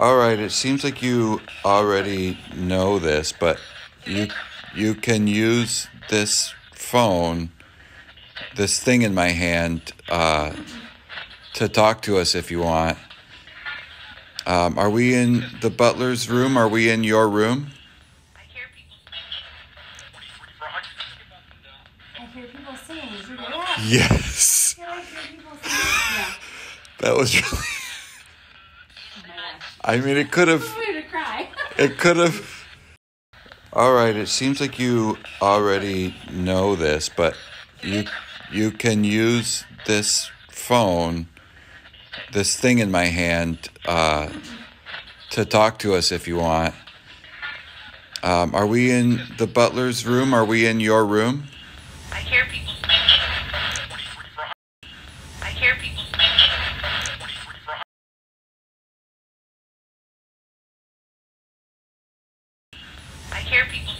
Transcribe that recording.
All right, it seems like you already know this, but you can use this phone, this thing in my hand, to talk to us if you want. Are we in the butler's room? Are we in your room? I hear people singing. Is your dad? Yes. Yeah, I hear people singing. Yeah. That was really... I mean, it could have... I'm going to cry. It could have... All right, it seems like you already know this, but you can use this phone, this thing in my hand, to talk to us if you want. Are we in the butler's room? Are we in your room? I hear people. I hear people. I hear people.